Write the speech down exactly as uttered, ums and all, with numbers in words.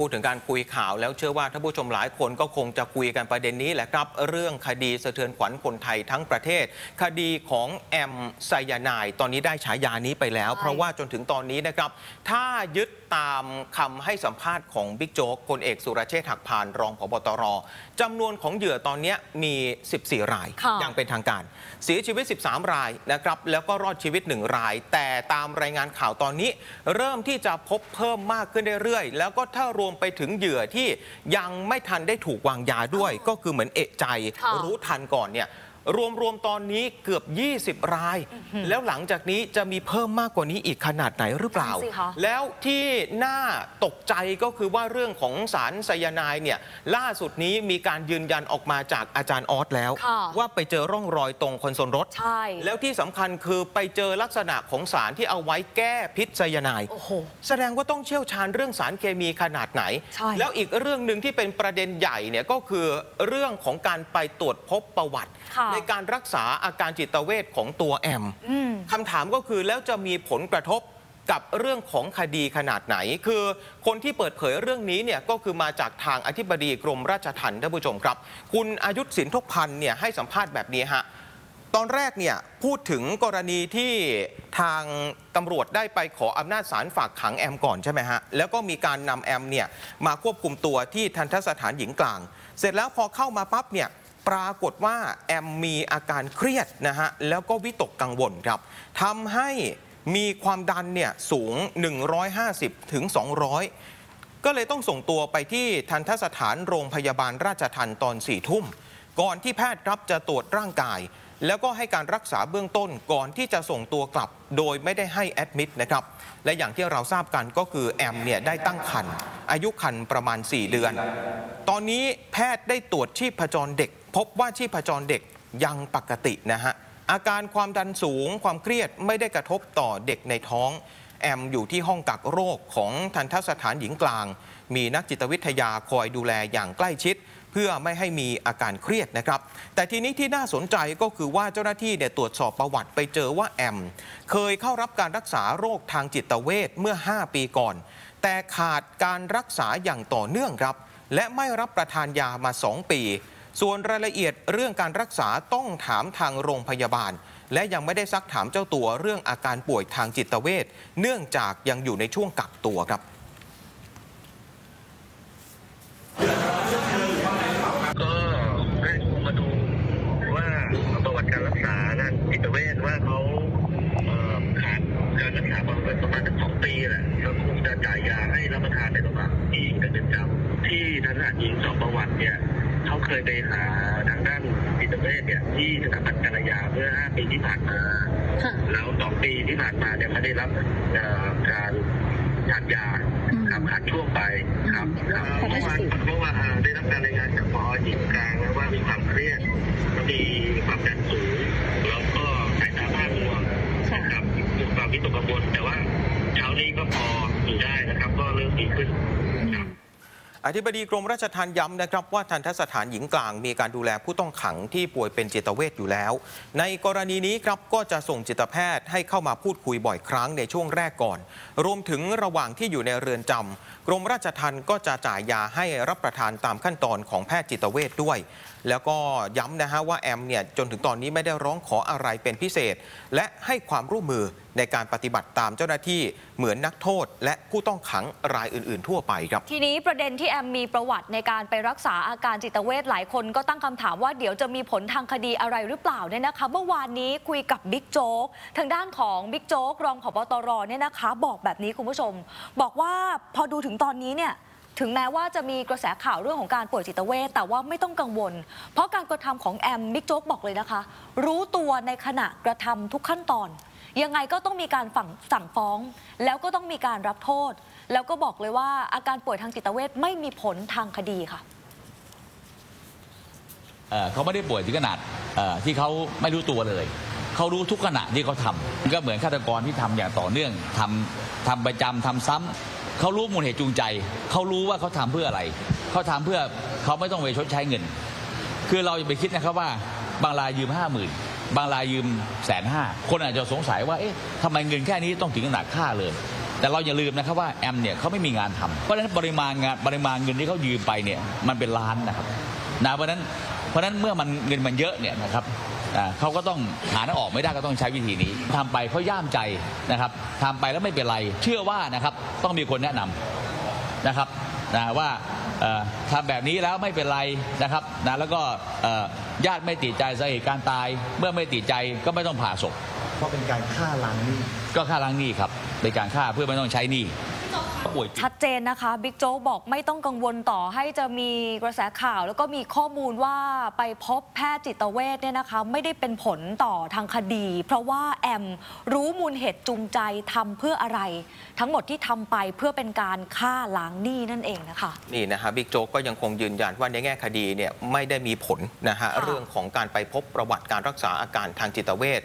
พูดถึงการคุยข่าวแล้วเชื่อว่าท่านผู้ชมหลายคนก็คงจะคุยกันประเด็นนี้แหละครับเรื่องคดีสะเทือนขวัญคนไทยทั้งประเทศคดีของแอมไซยาไนด์ตอนนี้ได้ฉายานี้ไปแล้วเพราะว่าจนถึงตอนนี้นะครับถ้ายึดตามคำให้สัมภาษณ์ของบิ๊กโจ๊กพลเอกสุรเชษฐ์หักพานรองผบตรจำนวนของเหยื่อตอนนี้มีสิบสี่รายอย่างเป็นทางการเสียชีวิตสิบสามรายนะครับแล้วก็รอดชีวิตหนึ่งรายแต่ตามรายงานข่าวตอนนี้เริ่มที่จะพบเพิ่มมากขึ้นเรื่อยๆแล้วก็ถ้ารวมไปถึงเหยื่อที่ยังไม่ทันได้ถูกวางยาด้วยก็คือเหมือนเอะใจรู้ทันก่อนเนี่ยรวมๆตอนนี้เกือบยี่สิบรายแล้วหลังจากนี้จะมีเพิ่มมากกว่านี้อีกขนาดไหนหรือเปล่าแล้วที่น่าตกใจก็คือว่าเรื่องของสารไซยาไนด์เนี่ยล่าสุดนี้มีการยืนยันออกมาจากอาจารย์ออสแล้วว่าไปเจอร่องรอยตรงคอนโซลรถแล้วที่สำคัญคือไปเจอลักษณะของสารที่เอาไว้แก้พิษไซยาไนด์แสดงว่าต้องเชี่ยวชาญเรื่องสารเคมีขนาดไหนแล้วอีกเรื่องหนึ่งที่เป็นประเด็นใหญ่เนี่ยก็คือเรื่องของการไปตรวจพบประวัติในการรักษาอาการจิตเวชของตัวแอมคำถามก็คือแล้วจะมีผลกระทบกับเรื่องของคดีขนาดไหนคือคนที่เปิดเผยเรื่องนี้เนี่ยก็คือมาจากทางอธิบดีกรมราชทัณฑ์ท่านผู้ชมครับคุณอายุธสินทกพันธ์เนี่ยให้สัมภาษณ์แบบนี้ฮะตอนแรกเนี่ยพูดถึงกรณีที่ทางตำรวจได้ไปขออำนาจศาลฝากขังแอมก่อนใช่ไหมฮะแล้วก็มีการนำแอมเนี่ยมาควบคุมตัวที่ทันตสถานหญิงกลางเสร็จแล้วพอเข้ามาปั๊บเนี่ยปรากฏว่าแอมมีอาการเครียดนะฮะแล้วก็วิตกกังวลครับทำให้มีความดันเนี่ยสูง หนึ่งร้อยห้าสิบถึงสองร้อย ก็เลยต้องส่งตัวไปที่ทันตสถานโรงพยาบาลราชทัณฑ์ตอนสี่ทุ่มก่อนที่แพทย์รับจะตรวจร่างกายแล้วก็ให้การรักษาเบื้องต้นก่อนที่จะส่งตัวกลับโดยไม่ได้ให้แอดมิดนะครับและอย่างที่เราทราบกันก็คือแอมเนี่ยได้ตั้งครรภ์อายุครรภ์ประมาณสี่เดือนตอนนี้แพทย์ได้ตรวจชีพจรเด็กพบว่าชีพจรเด็กยังปกตินะฮะอาการความดันสูงความเครียดไม่ได้กระทบต่อเด็กในท้องแอมอยู่ที่ห้องกักโรคของทันตสถานหญิงกลางมีนักจิตวิทยาคอยดูแลอย่างใกล้ชิดเพื่อไม่ให้มีอาการเครียดนะครับแต่ทีนี้ที่น่าสนใจก็คือว่าเจ้าหน้าที่เนี่ยตรวจสอบประวัติไปเจอว่าแอมเคยเข้ารับการรักษาโรคทางจิตเวชเมื่อห้าปีก่อนแต่ขาดการรักษาอย่างต่อเนื่องครับและไม่รับประทานยามาสองปีส่วนรายละเอียดเรื่องการรักษาต้องถามทางโรงพยาบาลและยังไม่ได้ซักถามเจ้าตัวเรื่องอาการป่วยทางจิตเวชเนื่องจากยังอยู่ในช่วงกักตัวครับก็ได้มาดูว่าประวัติการรักษาด้านจิตเวชว่าเขาขาดการรักษาประมาณสองปีแหละแล้วคงจะจ่ายยาให้รับประทานในระหว่างที่อยู่ในเรือนจำที่ทางการหญิงสอบประวัติเนี่ยเขาเคยไปหาทางด้านจิตเวชเนี่ยที่สถาบันการยาเมื่อห้าปีที่ผ่านมาแล้วสองปีที่ผ่านมาเนี่ยเขาได้รับการทานยาครับขาดช่วงไปครับเมื่อวานเมื่อวานได้รับการรายงานจากหมอหญิงกลางว่ามีความเครียดมีความดันสูงแล้วก็สายตาบ้ามัวครับมีความวิตกกังวลแต่ว่าเช้านี้ก็พออยู่ได้นะครับก็เริ่มดีขึ้นครับอธิบดีกรมราชทัณฑ์ย้ำนะครับว่าทันตสถานหญิงกลางมีการดูแลผู้ต้องขังที่ป่วยเป็นจิตเวชอยู่แล้วในกรณีนี้ครับก็จะส่งจิตแพทย์ให้เข้ามาพูดคุยบ่อยครั้งในช่วงแรกก่อนรวมถึงระหว่างที่อยู่ในเรือนจำกรมราชทัณฑ์ก็จะจ่ายยาให้รับประทานตามขั้นตอนของแพทย์จิตเวชด้วยแล้วก็ย้ำนะฮะว่าแอมเนี่ยจนถึงตอนนี้ไม่ได้ร้องขออะไรเป็นพิเศษและให้ความร่วมมือในการปฏิบัติตามเจ้าหน้าที่เหมือนนักโทษและผู้ต้องขังรายอื่นๆทั่วไปครับทีนี้ประเด็นที่แอมมีประวัติในการไปรักษาอาการจิตเวชหลายคนก็ตั้งคำถามว่าเดี๋ยวจะมีผลทางคดีอะไรหรือเปล่าเนี่ยนะคะเมื่อวานนี้คุยกับบิ๊กโจ๊กทางด้านของบิ๊กโจ๊กรองผบตรเนี่ยนะคะบอกแบบนี้คุณผู้ชมบอกว่าพอดูถึงตอนนี้เนี่ยถึงแม้ว่าจะมีกระแสข่าวเรื่องของการป่วยจิตเวชแต่ว่าไม่ต้องกังวลเพราะการกระทำของแอมบิ๊กโจ๊กบอกเลยนะคะรู้ตัวในขณะกระทำทุกขั้นตอนยังไงก็ต้องมีการสั่งฟ้องแล้วก็ต้องมีการรับโทษแล้วก็บอกเลยว่าอาการป่วยทางจิตเวชไม่มีผลทางคดีค่ะเขาไม่ได้ป่วยถึงขนาดที่เขาไม่รู้ตัวเลยเขารู้ทุกขณะที่เขาทำก็เหมือนฆาตกรที่ทำอย่างต่อเนื่องทำทำประจำทำซ้ำเขารู้มูลเหตุจูงใจเขารู้ว่าเขาทำเพื่ออะไรเขาทำเพื่อเขาไม่ต้องไปชดใช้เงินคือเราอย่าไปคิดนะครับว่าบางรายยืมห้าหมื่นบางรายยืมแสนห้าคนอาจจะสงสัยว่าเอ๊ะทำไมเงินแค่นี้ต้องถึงขนาดฆ่าเลย แต่เราอย่าลืมนะครับว่าแอมเนี่ยเขาไม่มีงานทำเพราะฉะนั้นปริมาณงานปริมาณเงินที่เขายืมไปเนี่ยมันเป็นล้านนะครับนะเพราะฉะนั้นเพราะฉะนั้นเมื่อมันเงินมันเยอะเนี่ยนะครับเขาก็ต้องหาทางออกไม่ได้ก็ต้องใช้วิธีนี้ทำไปเขาย่ามใจนะครับทำไปแล้วไม่เป็นไรเชื่อว่านะครับต้องมีคนแนะนำนะครับนะว่าทำแบบนี้แล้วไม่เป็นไรนะครับนะแล้วก็ญาติไม่ติดใจสาเหตุการตายเมื่อไม่ติดใจก็ไม่ต้องผ่าศพเพราะเป็นการฆ่าล้างหนี้ก็ฆ่าล้างหนี้ครับเป็นการฆ่าเพื่อไม่ต้องใช้หนี้ชัดเจนนะคะบิ๊กโจ๊กบอกไม่ต้องกังวลต่อให้จะมีกระแสข่าวแล้วก็มีข้อมูลว่าไปพบแพทย์จิตเวชเนี่ยนะคะไม่ได้เป็นผลต่อทางคดีเพราะว่าแอมรู้มูลเหตุจูงใจทำเพื่ออะไรทั้งหมดที่ทำไปเพื่อเป็นการฆ่าล้างหนี้นั่นเองนะคะนี่นะฮะบิ๊กโจ๊กก็ยังคงยืนยันว่าในแง่คดีเนี่ยไม่ได้มีผลนะฮะเรื่องของการไปพบประวัติการรักษาอาการทางจิตเวช